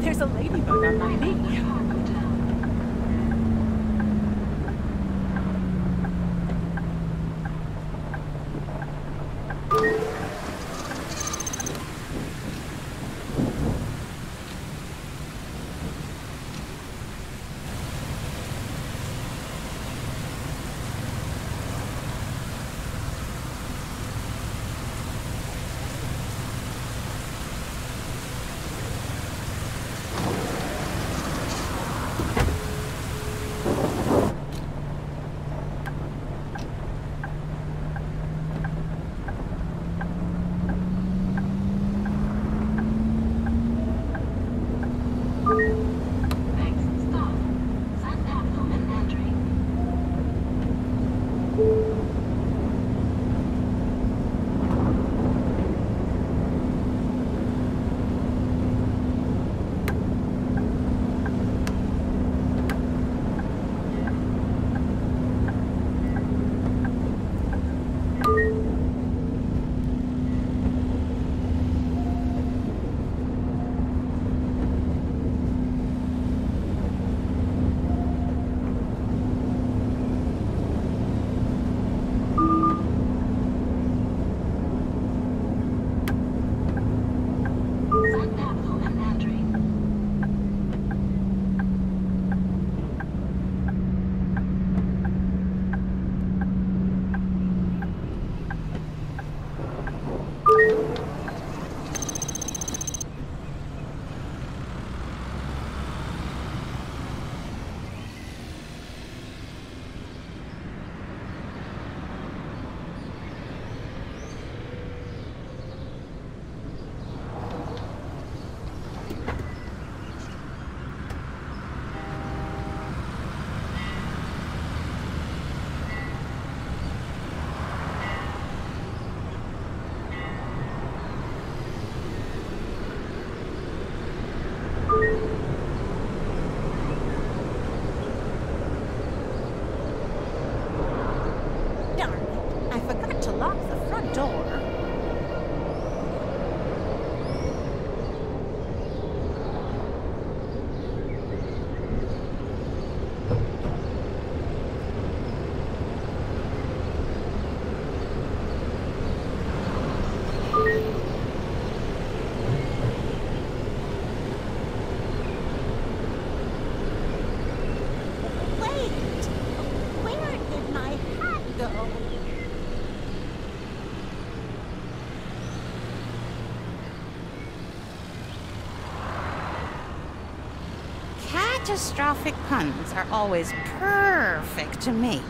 There's a ladybug on my knee. Catastrophic puns are always perfect to make.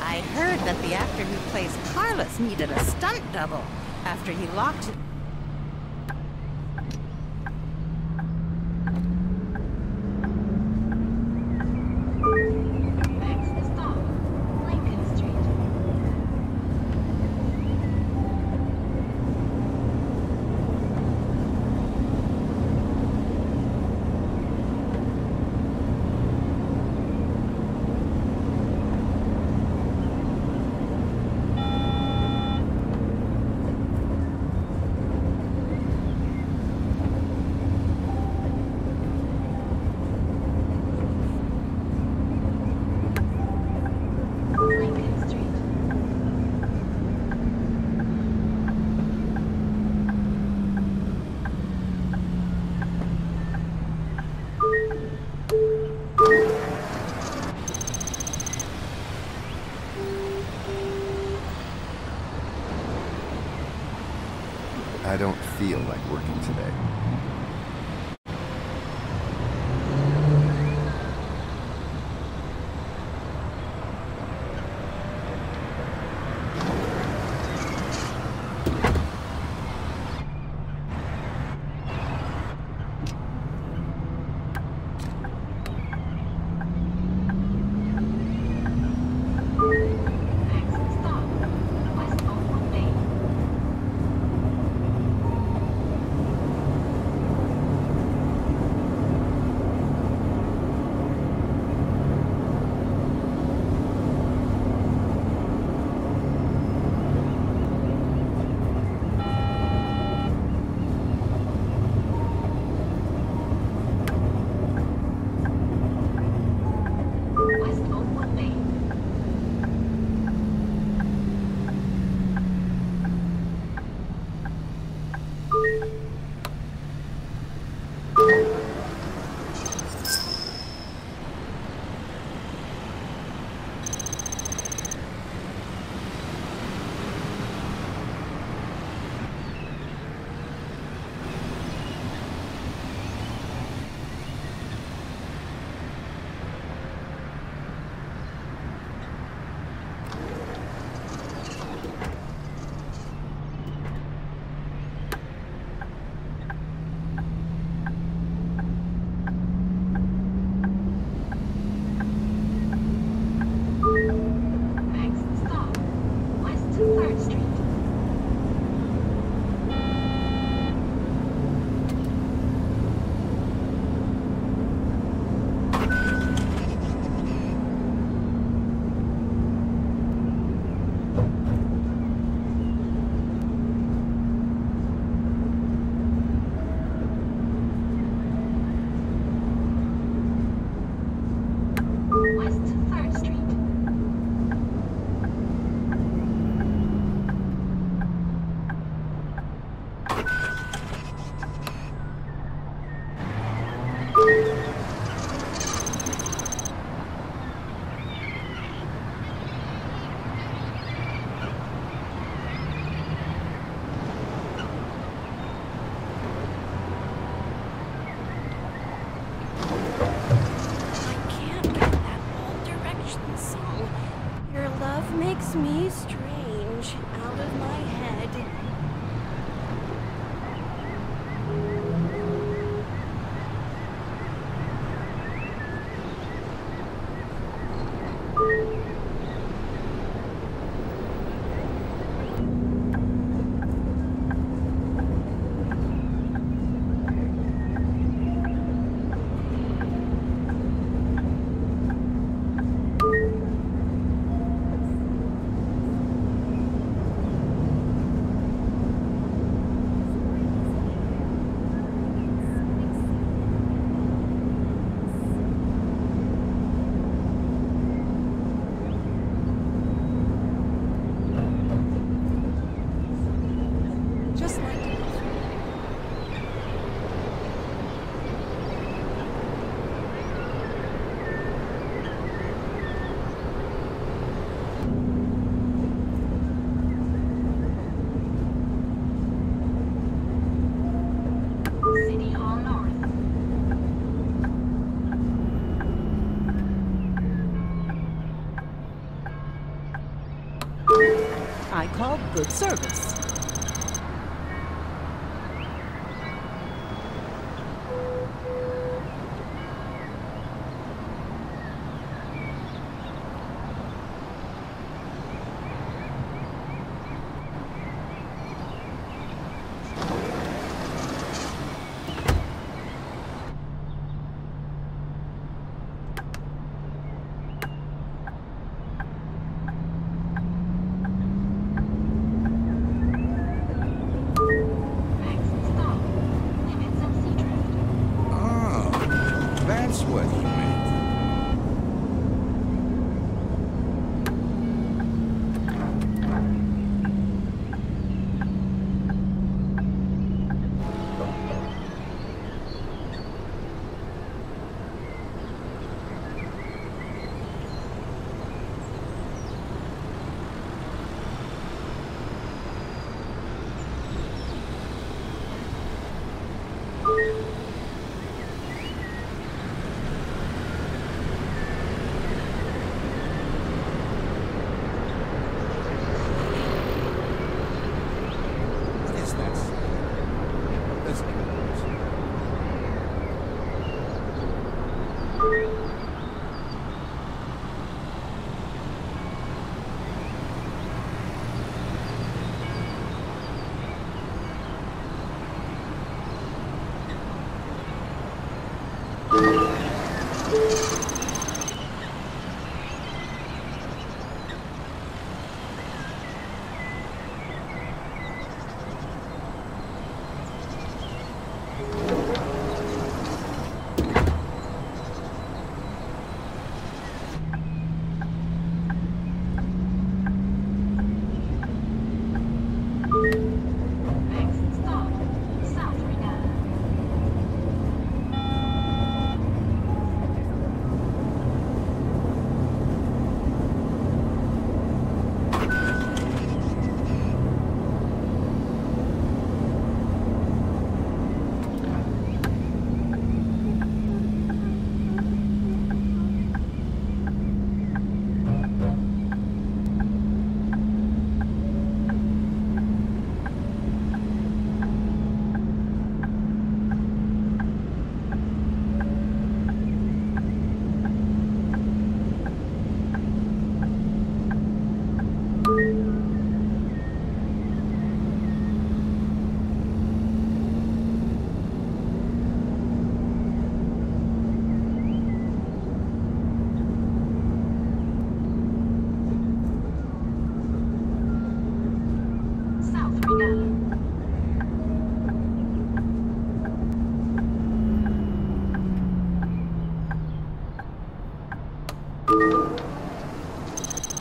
I heard that the actor who plays Carlos needed a stunt double. after he locked it. I don't feel like working today. Me strange, out of my head. I call good service. choice you made.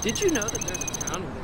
Did you know that there's a town with it?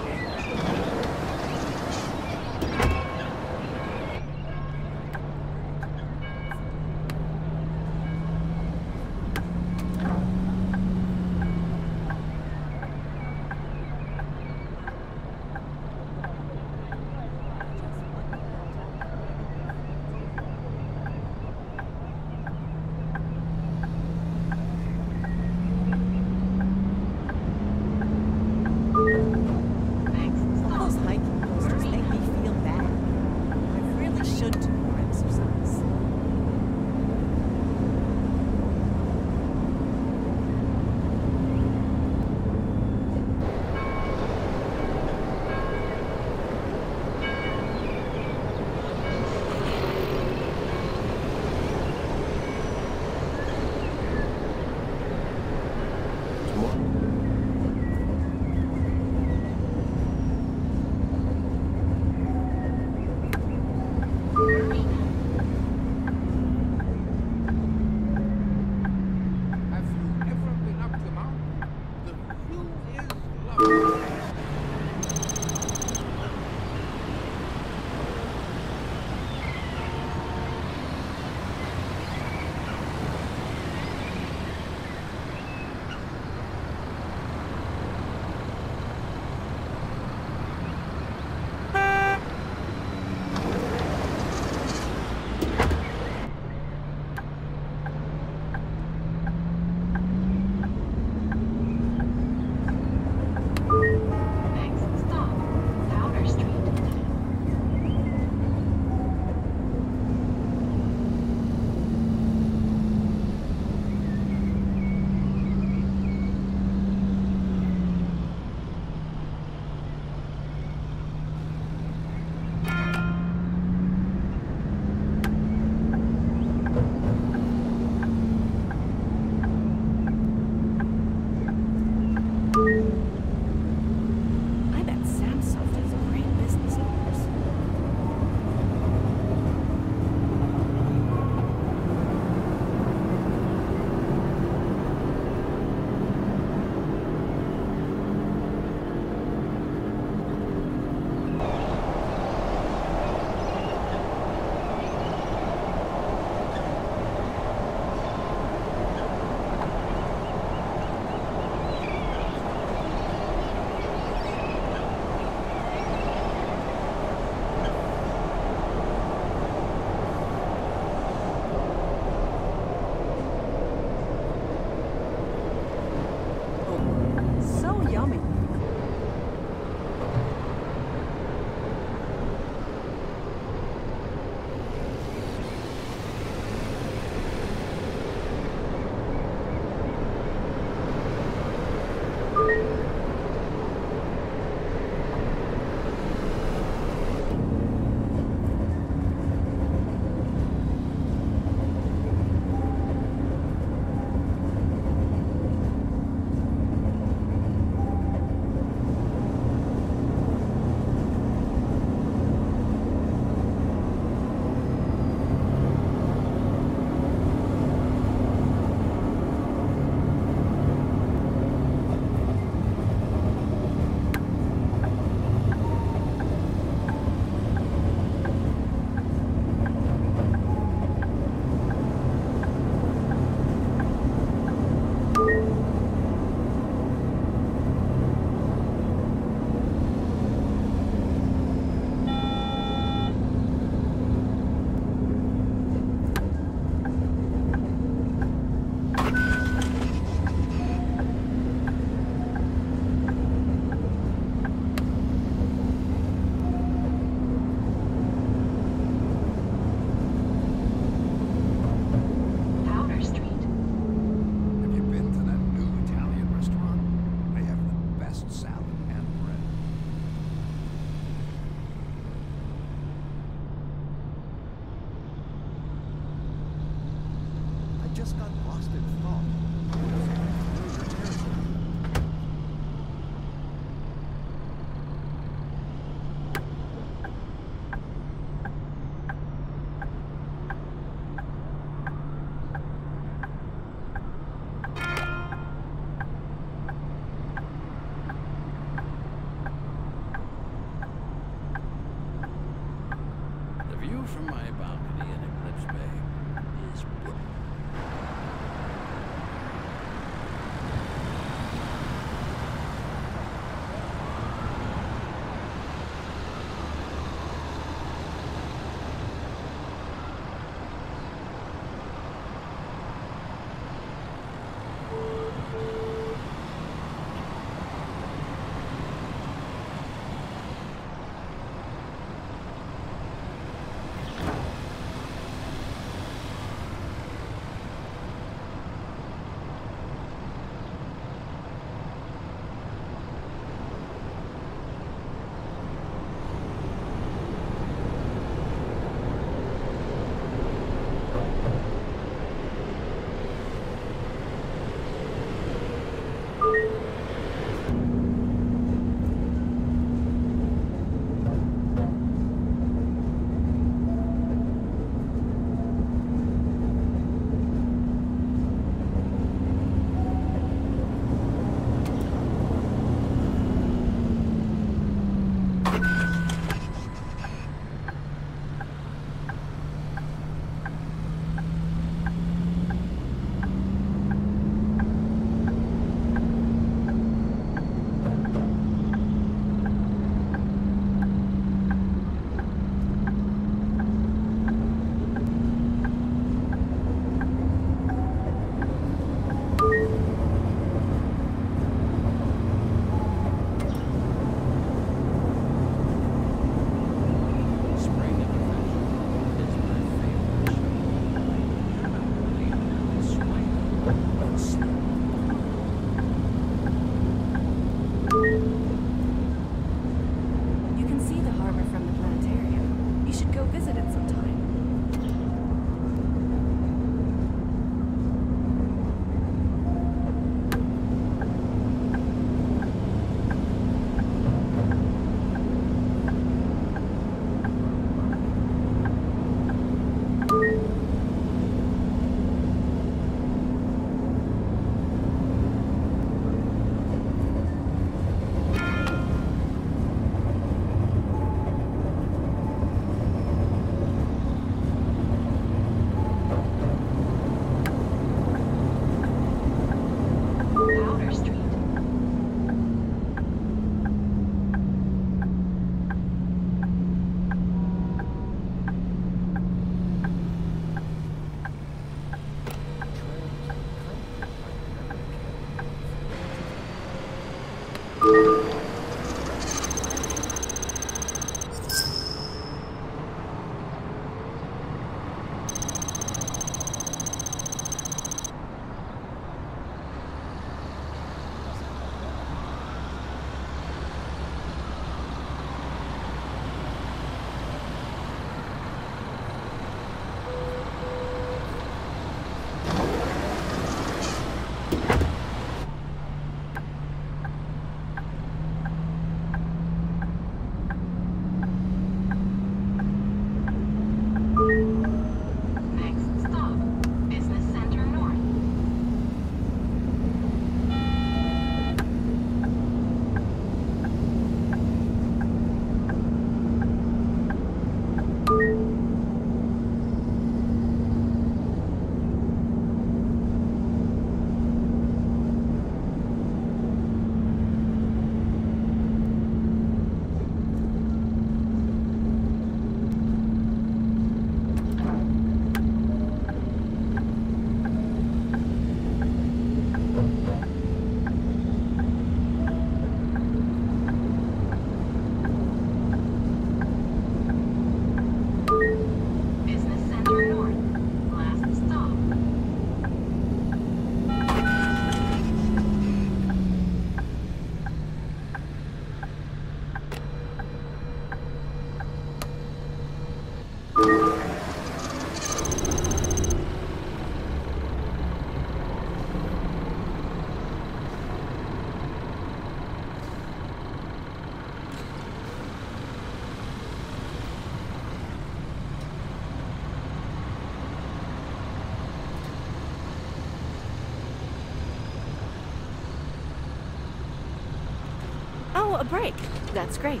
Oh, a break. That's great.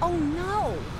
Oh no!